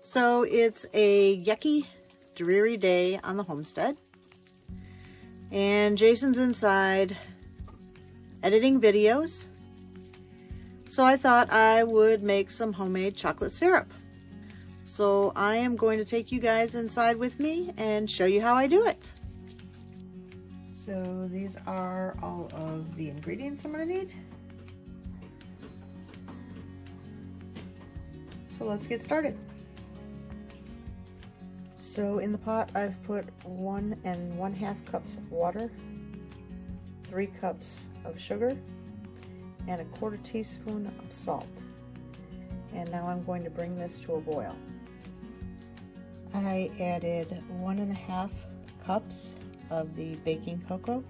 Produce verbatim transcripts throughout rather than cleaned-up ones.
So it's a yucky, dreary day on the homestead, and Jason's inside editing videos, so I thought I would make some homemade chocolate syrup. So I am going to take you guys inside with me and show you how I do it. So these are all of the ingredients I'm going to need. So let's get started. So in the pot, I've put one and one half cups of water, three cups of sugar, and a quarter teaspoon of salt. And now I'm going to bring this to a boil. I added one and a half cups of the baking cocoa,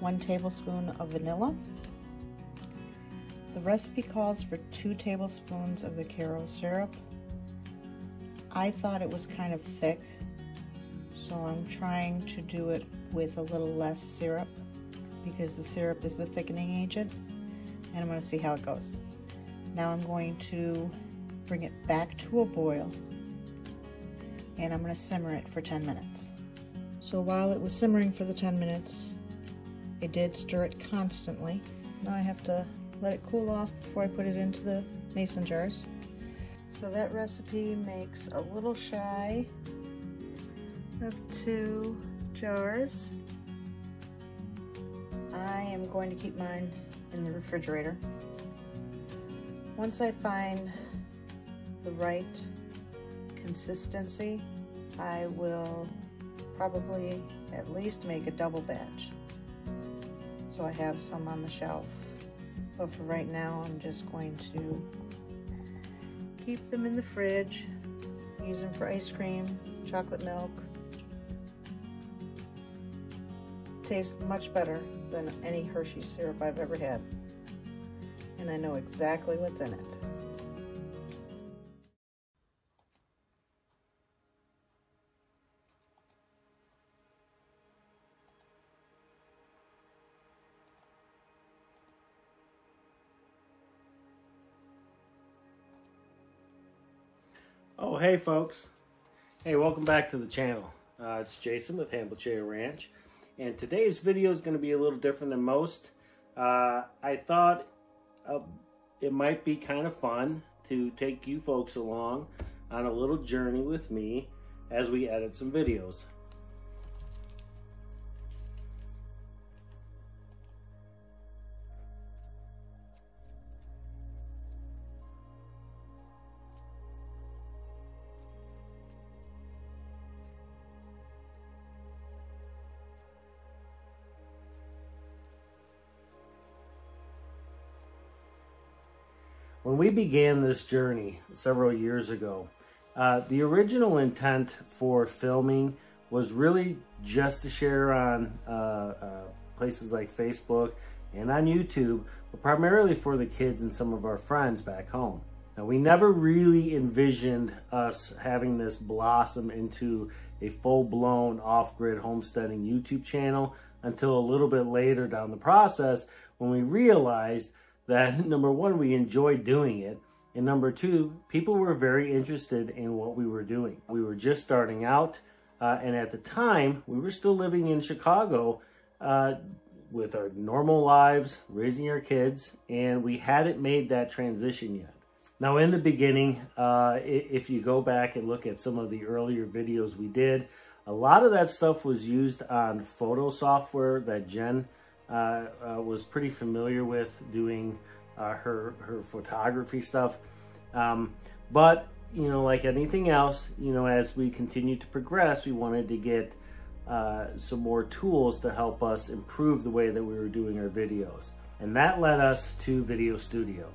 one tablespoon of vanilla. The recipe calls for two tablespoons of the Karo syrup. I thought it was kind of thick, so I'm trying to do it with a little less syrup because the syrup is the thickening agent, and I'm going to see how it goes. Now I'm going to bring it back to a boil, and I'm going to simmer it for ten minutes. So while it was simmering for the ten minutes, I did stir it constantly. Now I have to let it cool off before I put it into the mason jars. So that recipe makes a little shy of two jars. I am going to keep mine in the refrigerator. Once I find the right consistency, I will probably at least make a double batch. So I have some on the shelf, but for right now I'm just going to keep them in the fridge, use them for ice cream, chocolate milk. Tastes much better than any Hershey syrup I've ever had. And I know exactly what's in it. Oh, hey folks. Hey, welcome back to the channel. Uh, it's Jason with Hanbleceya Ranch, and today's video is going to be a little different than most. Uh, I thought uh, it might be kind of fun to take you folks along on a little journey with me as we edit some videos. When we began this journey several years ago, uh, the original intent for filming was really just to share on uh, uh, places like Facebook and on YouTube, but primarily for the kids and some of our friends back home. Now, we never really envisioned us having this blossom into a full-blown off-grid homesteading YouTube channel until a little bit later down the process when we realized that, number one, we enjoyed doing it, and number two, people were very interested in what we were doing. We were just starting out, uh, and at the time, we were still living in Chicago uh, with our normal lives, raising our kids, and we hadn't made that transition yet. Now, in the beginning, uh, if you go back and look at some of the earlier videos we did, a lot of that stuff was used on photo software that Jen Uh, uh, was pretty familiar with doing uh, her her photography stuff, um, but you know, like anything else, you know, as we continued to progress, we wanted to get uh, some more tools to help us improve the way that we were doing our videos, and that led us to Video Studio.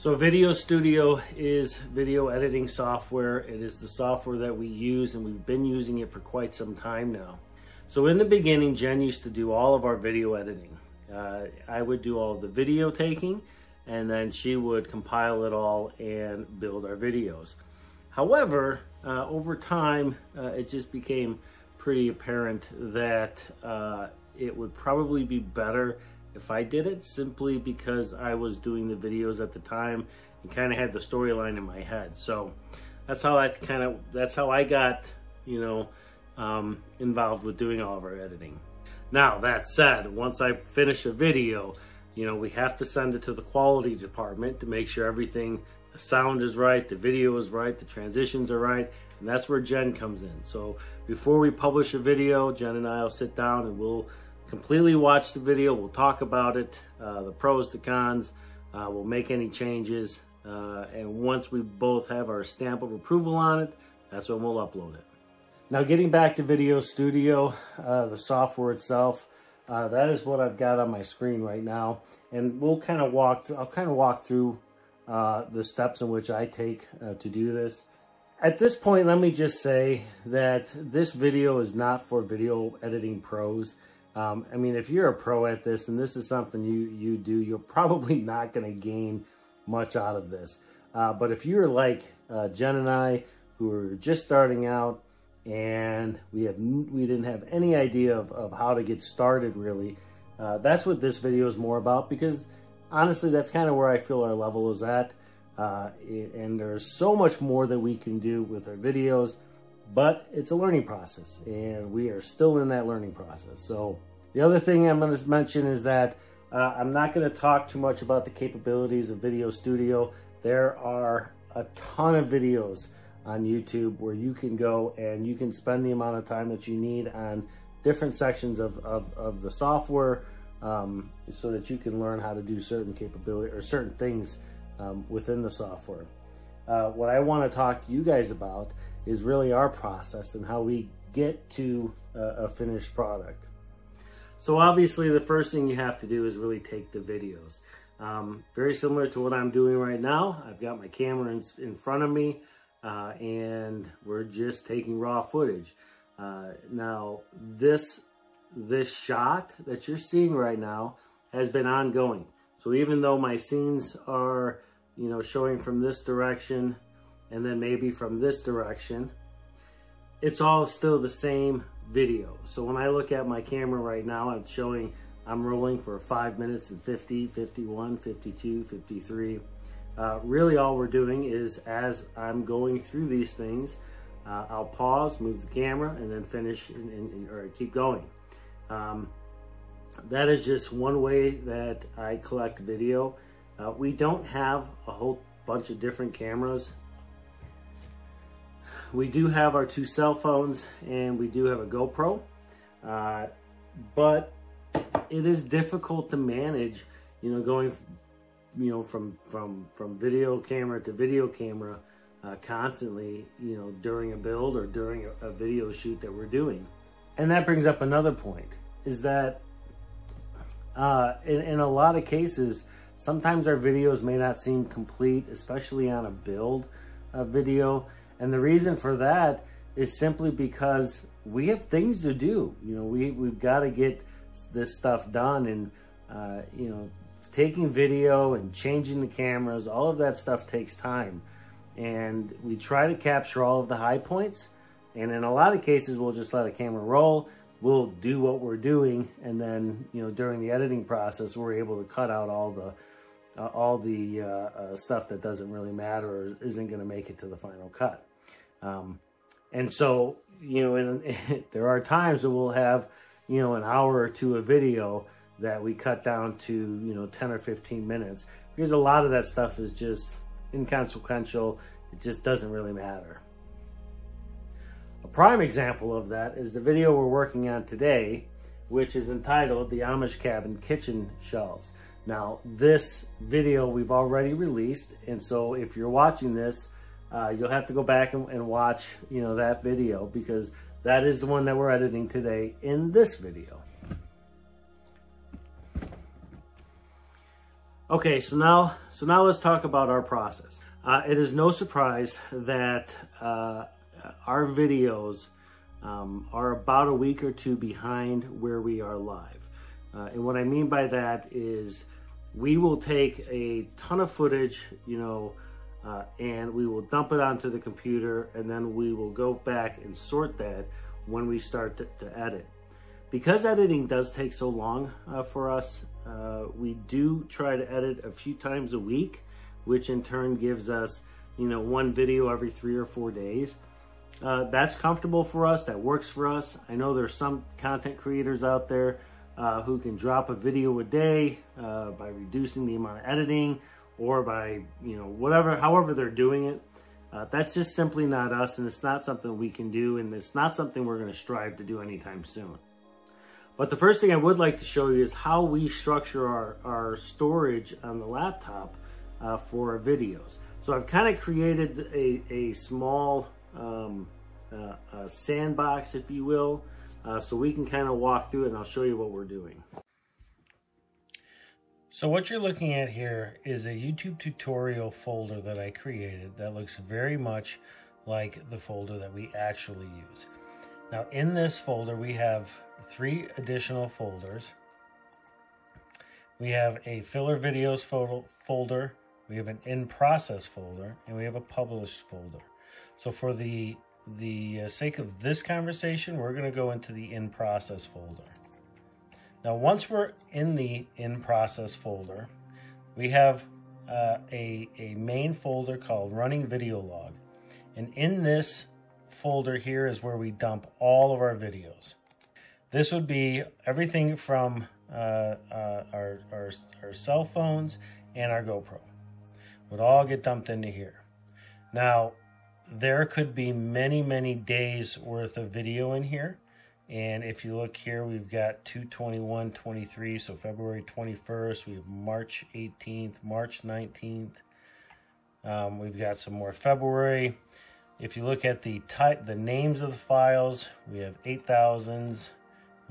So Video Studio is video editing software. It is the software that we use, and we've been using it for quite some time now. So in the beginning, Jen used to do all of our video editing. Uh, I would do all the video taking, and then she would compile it all and build our videos. However, uh, over time, uh, it just became pretty apparent that uh, it would probably be better if I did it, simply because I was doing the videos at the time and kind of had the storyline in my head. So that's how I kind of, that's how I got, you know, um, involved with doing all of our editing. Now, that said, once I finish a video, you know, we have to send it to the quality department to make sure everything, the sound is right, the video is right, the transitions are right, and that's where Jen comes in. So before we publish a video, Jen and I will sit down and we'll completely watch the video, we'll talk about it, uh, the pros, the cons, uh, we'll make any changes, uh, and once we both have our stamp of approval on it, that's when we'll upload it. Now, getting back to Video Studio, uh, the software itself, uh, that is what I've got on my screen right now, and we'll kind of walk through, I'll kind of walk through uh, the steps in which I take uh, to do this. At this point, let me just say that this video is not for video editing pros. Um, I mean, if you're a pro at this and this is something you, you do, you're probably not going to gain much out of this. Uh, but if you're like uh, Jen and I, who are just starting out and we have we didn't have any idea of, of how to get started really, uh, that's what this video is more about, because honestly, that's kind of where I feel our level is at. Uh, and there's so much more that we can do with our videos, but it's a learning process and we are still in that learning process. So the other thing I'm going to mention is that uh, I'm not going to talk too much about the capabilities of Video Studio. There are a ton of videos on YouTube where you can go and you can spend the amount of time that you need on different sections of, of, of the software, um, so that you can learn how to do certain capability or certain things um, within the software. Uh, what I want to talk to you guys about is really our process and how we get to a, a finished product. So obviously the first thing you have to do is really take the videos. Um, very similar to what I'm doing right now. I've got my camera in, in front of me uh, and we're just taking raw footage. Uh, now this, this shot that you're seeing right now has been ongoing. So even though my scenes are, you know, showing from this direction, and then maybe from this direction, it's all still the same video. So when I look at my camera right now, I'm showing, I'm rolling for five minutes and fifty, fifty-one, fifty-two, fifty-three. Uh, really all we're doing is, as I'm going through these things, uh, I'll pause, move the camera, and then finish and, and, and, or keep going. Um, that is just one way that I collect video. Uh, we don't have a whole bunch of different cameras. We do have our two cell phones and we do have a GoPro, uh, but it is difficult to manage, you know, going, you know, from, from, from video camera to video camera uh, constantly, you know, during a build or during a, a video shoot that we're doing. And that brings up another point, is that uh, in, in a lot of cases, sometimes our videos may not seem complete, especially on a build uh, video. And the reason for that is simply because we have things to do. You know, we, we've got to get this stuff done, and, uh, you know, taking video and changing the cameras, all of that stuff takes time. And we try to capture all of the high points. And in a lot of cases, we'll just let a camera roll. We'll do what we're doing. And then, you know, during the editing process, we're able to cut out all the Uh, all the uh, uh, stuff that doesn't really matter or isn't going to make it to the final cut. Um, and so, you know, in, in, there are times that we'll have, you know, an hour or two of video that we cut down to, you know, ten or fifteen minutes, because a lot of that stuff is just inconsequential. It just doesn't really matter. A prime example of that is the video we're working on today, which is entitled The Amish Cabin Kitchen Shelves. Now, this video we've already released, and so if you're watching this, uh, you'll have to go back and, and watch, you know, that video, because that is the one that we're editing today in this video. Okay, so now, so now let's talk about our process. Uh, it is no surprise that uh, our videos um, are about a week or two behind where we are live. Uh, and what I mean by that is we will take a ton of footage, you know, uh, and we will dump it onto the computer, and then we will go back and sort that when we start to, to edit. Because editing does take so long uh, for us, uh, we do try to edit a few times a week, which in turn gives us, you know, one video every three or four days. Uh, that's comfortable for us, that works for us. I know there's some content creators out there uh, who can drop a video a day uh, by reducing the amount of editing or by, you know, whatever, however they're doing it. Uh, that's just simply not us, and it's not something we can do, and it's not something we're going to strive to do anytime soon. But the first thing I would like to show you is how we structure our, our storage on the laptop uh, for our videos. So I've kind of created a, a small um, uh, a sandbox, if you will, uh, so we can kind of walk through it, and I'll show you what we're doing. So what you're looking at here is a YouTube tutorial folder that I created that looks very much like the folder that we actually use. Now in this folder, we have three additional folders. We have a filler videos folder, we have an in-process folder, and we have a published folder. So for the, the sake of this conversation, we're going to go into the in-process folder. Now once we're in the in-process folder, we have uh, a, a main folder called Running Video Log. And in this folder here is where we dump all of our videos. This would be everything from uh, uh, our, our, our cell phones and our GoPro would all get dumped into here. Now, there could be many, many days worth of video in here. And if you look here, we've got two twenty-one twenty-three, so February twenty-first, we have March eighteenth, March nineteenth. Um, we've got some more February. If you look at the type, the names of the files, we have eight thousands.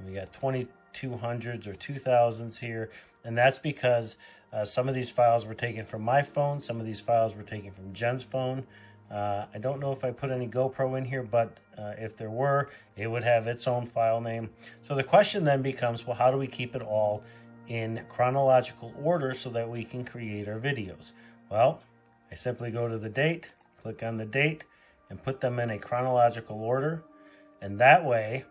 We got twenty-two hundreds or two thousands here, and that's because uh, some of these files were taken from my phone, some of these files were taken from Jen's phone. Uh, I don't know if I put any GoPro in here, but uh, if there were, it would have its own file name. So the question then becomes, well, how do we keep it all in chronological order so that we can create our videos? Well, I simply go to the date, click on the date, and put them in a chronological order, and that way,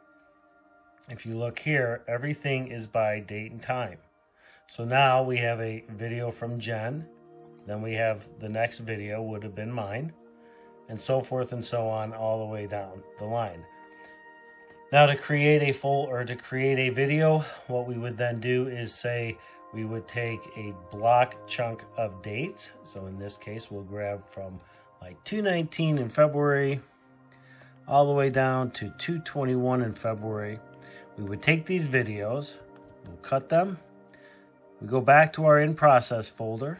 if you look here, everything is by date and time. So now we have a video from Jen, then we have the next video would have been mine, and so forth and so on all the way down the line. Now to create a full or to create a video, what we would then do is say we would take a block chunk of dates. So in this case, we'll grab from like two nineteen in February all the way down to two twenty-one in February. We would take these videos, we'll cut them, we go back to our in-process folder,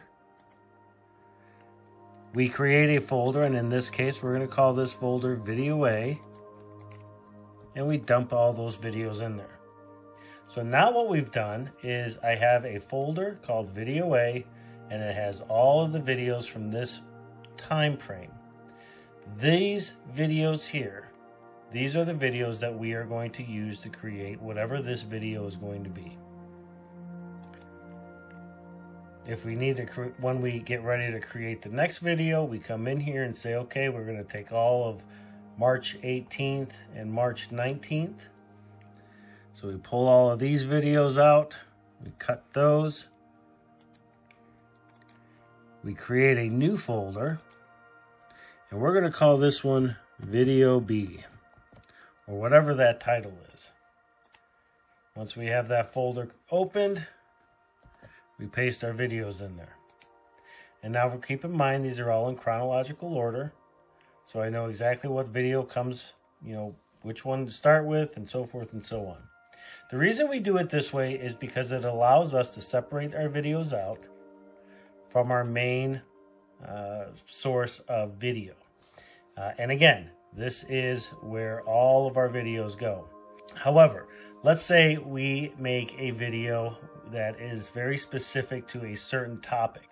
we create a folder, and in this case we're going to call this folder Video A, and we dump all those videos in there. So now what we've done is I have a folder called Video A, and it has all of the videos from this time frame. These videos here, these are the videos that we are going to use to create whatever this video is going to be. If we need to, when we get ready to create the next video, we come in here and say, okay, we're going to take all of March eighteenth and March nineteenth. So we pull all of these videos out, we cut those, we create a new folder, and we're going to call this one Video B, or whatever that title is. Once we have that folder opened, we paste our videos in there. And now keep in mind, these are all in chronological order, so I know exactly what video comes, you know, which one to start with, and so forth and so on. The reason we do it this way is because it allows us to separate our videos out from our main uh, source of video. Uh, and again, this is where all of our videos go. However, let's say we make a video that is very specific to a certain topic.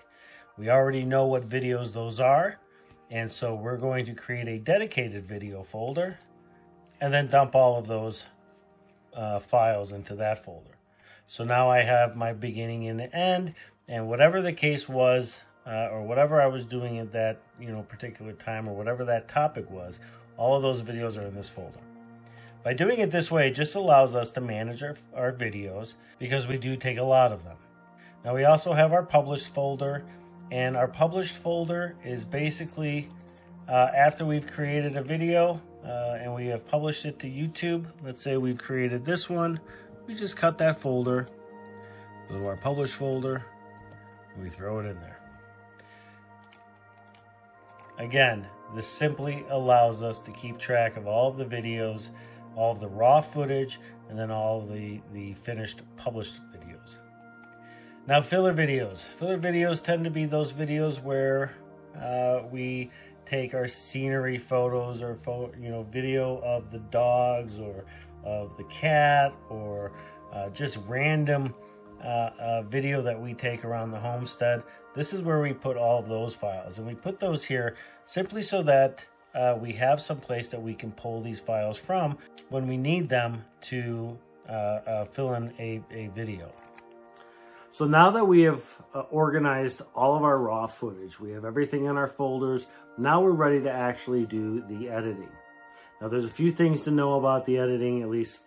We already know what videos those are, and so we're going to create a dedicated video folder and then dump all of those uh, files into that folder. So now I have my beginning and end, and whatever the case was, uh, or whatever I was doing at that you know particular time, or whatever that topic was, all of those videos are in this folder. By doing it this way, it just allows us to manage our, our videos, because we do take a lot of them. Now we also have our published folder, and our published folder is basically uh, after we've created a video uh, and we have published it to YouTube. Let's say we've created this one. We just cut that folder, go to our published folder, and we throw it in there. Again, this simply allows us to keep track of all of the videos, all of the raw footage, and then all the, the finished published videos. Now, filler videos. Filler videos tend to be those videos where uh, we take our scenery photos or pho you know video of the dogs or of the cat, or uh, just random uh, uh, video that we take around the homestead. This is where we put all of those files, and we put those here simply so that uh, we have some place that we can pull these files from when we need them to uh, uh, fill in a, a video. So now that we have uh, organized all of our raw footage, we have everything in our folders, now we're ready to actually do the editing. Now, there's a few things to know about the editing, at least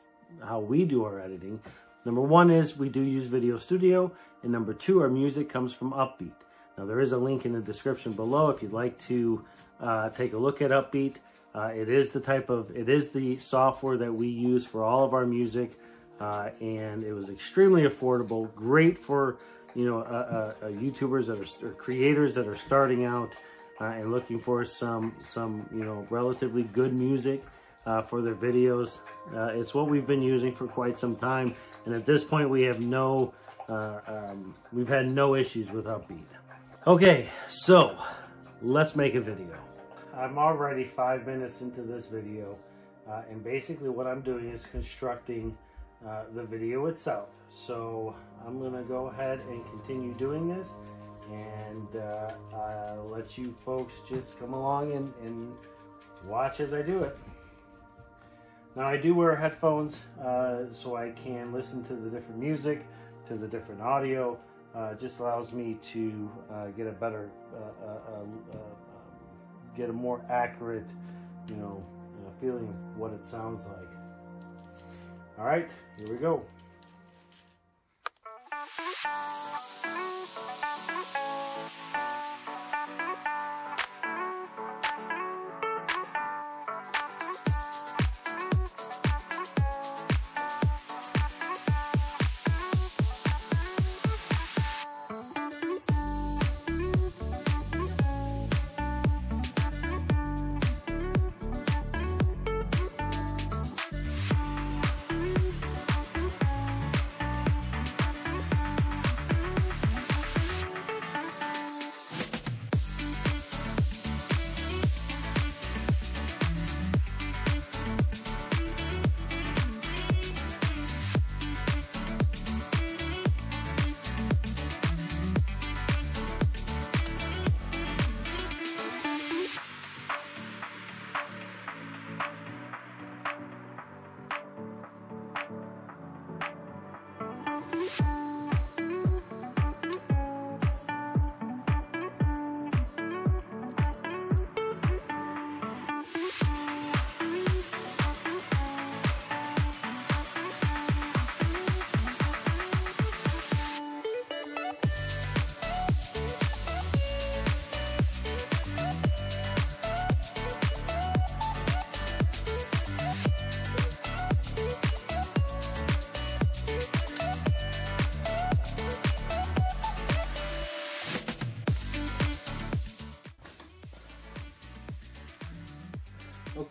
how we do our editing. Number one is we do use Video Studio, and number two, our music comes from Upbeat. Now, there is a link in the description below if you'd like to uh, take a look at Upbeat. Uh, it is the type of, it is the software that we use for all of our music, uh, and it was extremely affordable, great for you know uh, uh, YouTubers that are or creators that are starting out. Uh, and looking for some, some you know, relatively good music uh, for their videos. Uh, it's what we've been using for quite some time, and at this point, we have no, uh, um, we've had no issues with Upbeat. Okay, so let's make a video. I'm already five minutes into this video, uh, and basically what I'm doing is constructing uh, the video itself. So I'm gonna go ahead and continue doing this, and uh, I'll let you folks just come along and, and watch as I do it. Now, I do wear headphones uh, so I can listen to the different music, to the different audio. Uh, just allows me to uh, get a better, uh, uh, uh, uh, get a more accurate, you know, uh, feeling of what it sounds like. All right, here we go.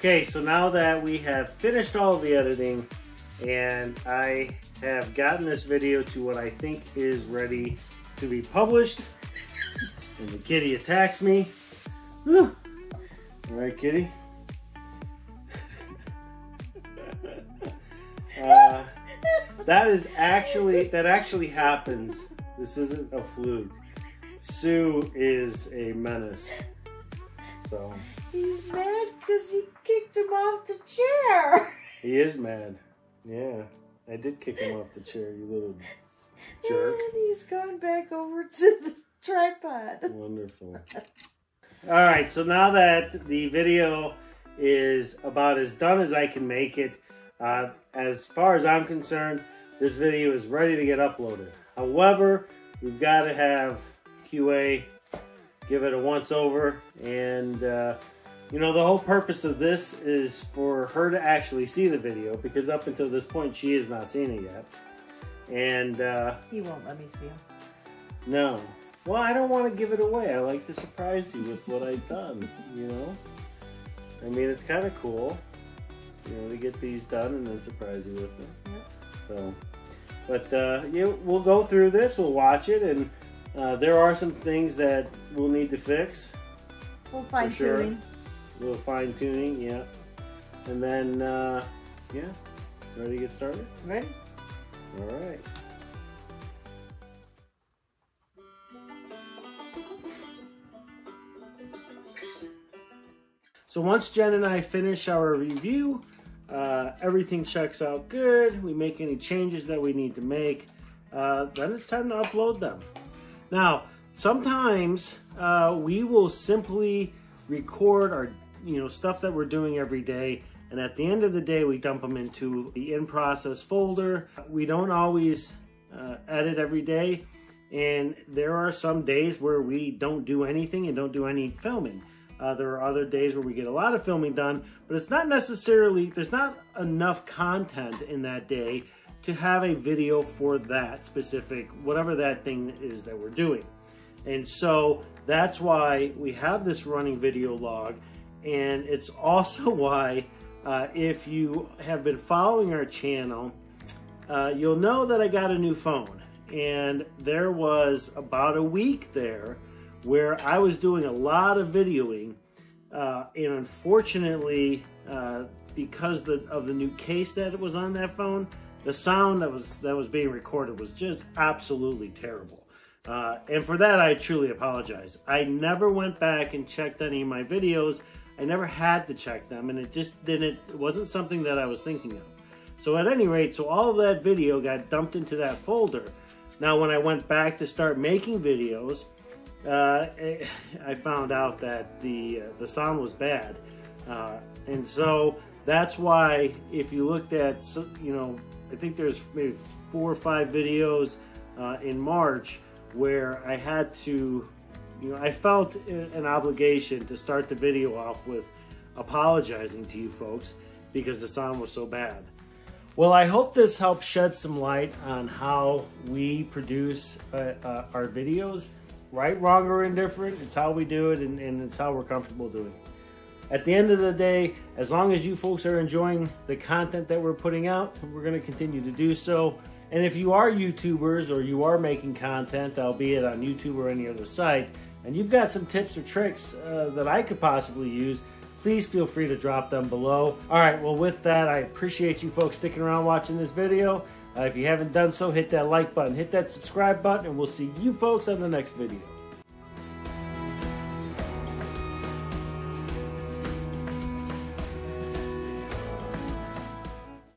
Okay, so now that we have finished all the editing and I have gotten this video to what I think is ready to be published, and the kitty attacks me. Whew. All right, kitty. uh, That is actually, that actually happens. This isn't a fluke. Sue is a menace. So. He's mad because you kicked him off the chair. He is mad. Yeah. I did kick him off the chair, you little jerk. And he's gone back over to the tripod. Wonderful. All right, so now that the video is about as done as I can make it, uh, as far as I'm concerned, this video is ready to get uploaded. However, we've got to have Q A give it a once over, and uh, you know, the whole purpose of this is for her to actually see the video, because up until this point she has not seen it yet. And uh, he won't let me see him. No. Well, I don't want to give it away. I like to surprise you with what I've done, you know? I mean, it's kind of cool, you know, to get these done and then surprise you with them. Yep. So, but uh, yeah, we'll go through this, we'll watch it, and uh, there are some things that we'll need to fix. We'll fine sure. tuning. We'll fine tuning, yeah. And then, uh, yeah, ready to get started? Ready. All right. So once Jen and I finish our review, uh, everything checks out good, we make any changes that we need to make, uh, then it's time to upload them. Now, sometimes uh, we will simply record our, you know, stuff that we're doing every day, and at the end of the day we dump them into the in-process folder. We don't always uh, edit every day, and there are some days where we don't do anything and don't do any filming. Uh, there are other days where we get a lot of filming done, but it's not necessarily, there's not enough content in that day to have a video for that specific, whatever that thing is that we're doing. And so that's why we have this running video log. And it's also why uh, if you have been following our channel, uh, you'll know that I got a new phone. And there was about a week there where I was doing a lot of videoing, uh, and unfortunately, uh, because the, of the new case that was on that phone, the sound that was that was being recorded was just absolutely terrible. Uh, and for that, I truly apologize. I never went back and checked any of my videos. I never had to check them, and it just didn't. It wasn't something that I was thinking of. So at any rate, so all of that video got dumped into that folder. Now, when I went back to start making videos, Uh, I found out that the uh, the sound was bad, uh, and so that's why if you looked at, you know, I think there's maybe four or five videos uh, in March where I had to, you know, I felt an obligation to start the video off with apologizing to you folks because the sound was so bad. Well, I hope this helps shed some light on how we produce uh, uh, our videos. Right, wrong, or indifferent, it's how we do it, and, and it's how we're comfortable doing it. At the end of the day, as long as you folks are enjoying the content that we're putting out, we're going to continue to do so. And if you are YouTubers or you are making content, albeit on YouTube or any other site, and you've got some tips or tricks uh, that I could possibly use, please feel free to drop them below. All right, well, with that, I appreciate you folks sticking around watching this video. Uh, if you haven't done so, hit that like button, hit that subscribe button, and we'll see you folks on the next video.